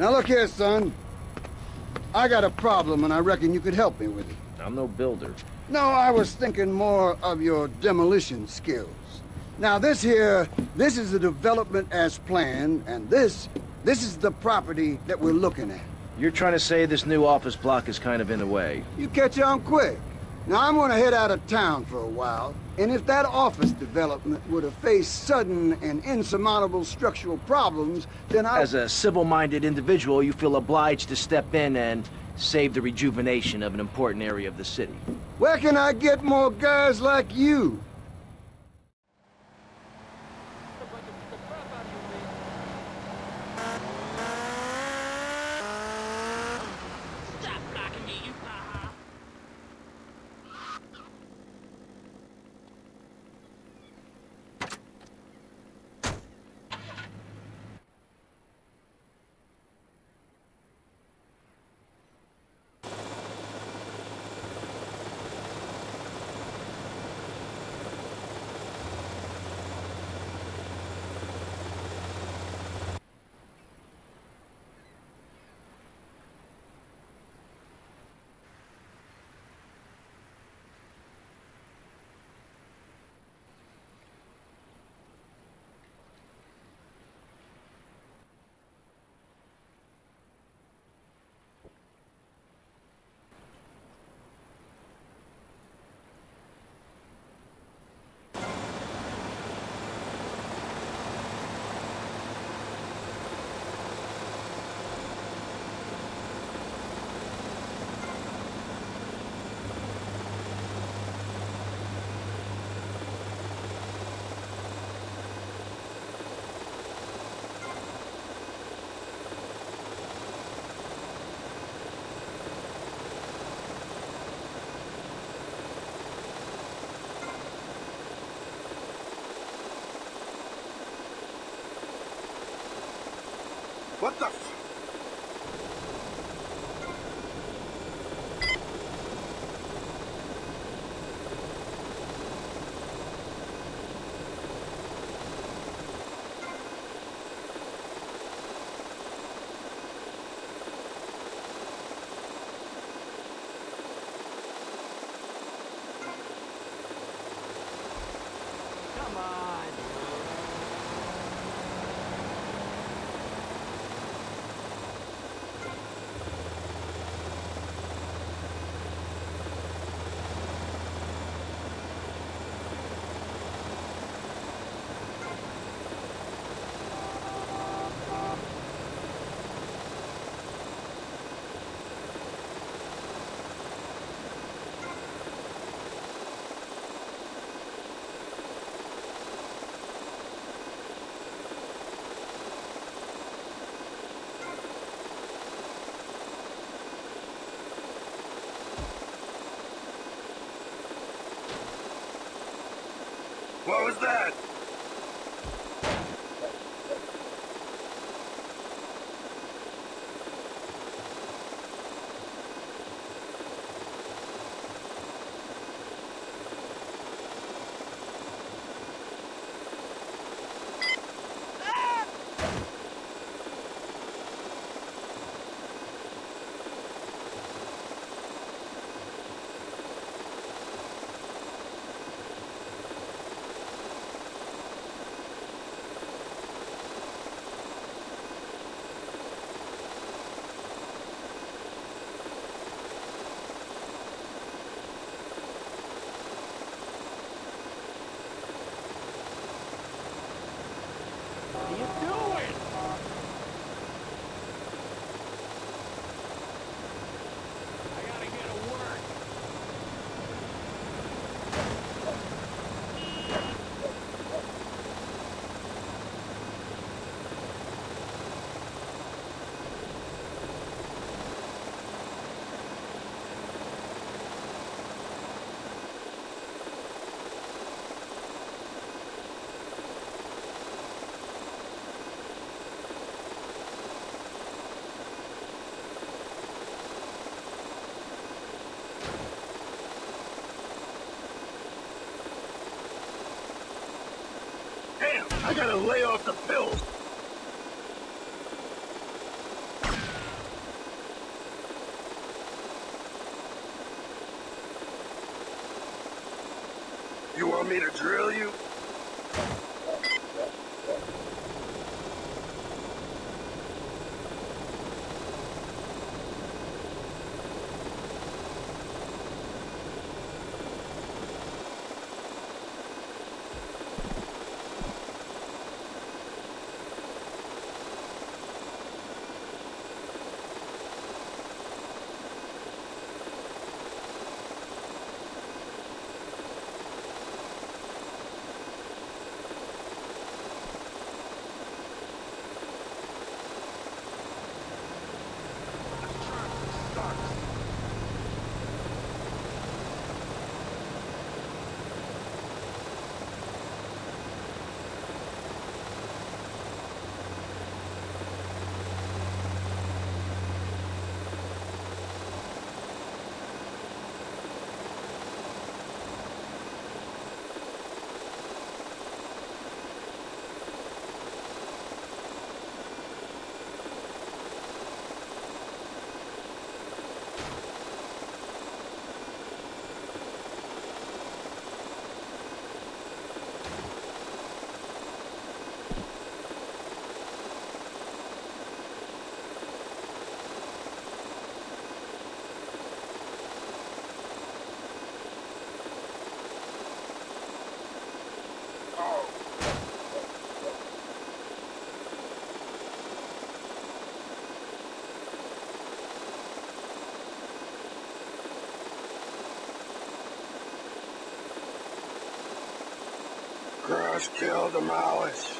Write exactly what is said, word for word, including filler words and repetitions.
Now look here, son. I got a problem, and I reckon you could help me with it. I'm no builder. No, I was thinking more of your demolition skills. Now this here, this is the development as planned, and this, this is the property that we're looking at. You're trying to say this new office block is kind of in the way. You catch on quick. Now I'm gonna head out of town for a while, and if that office development would have faced sudden and insurmountable structural problems, then I... As a civil-minded individual, you feel obliged to step in and save the rejuvenation of an important area of the city. Where can I get more guys like you? What the f- What was that? I gotta lay off the pills. You want me to drill you? Kill the malice.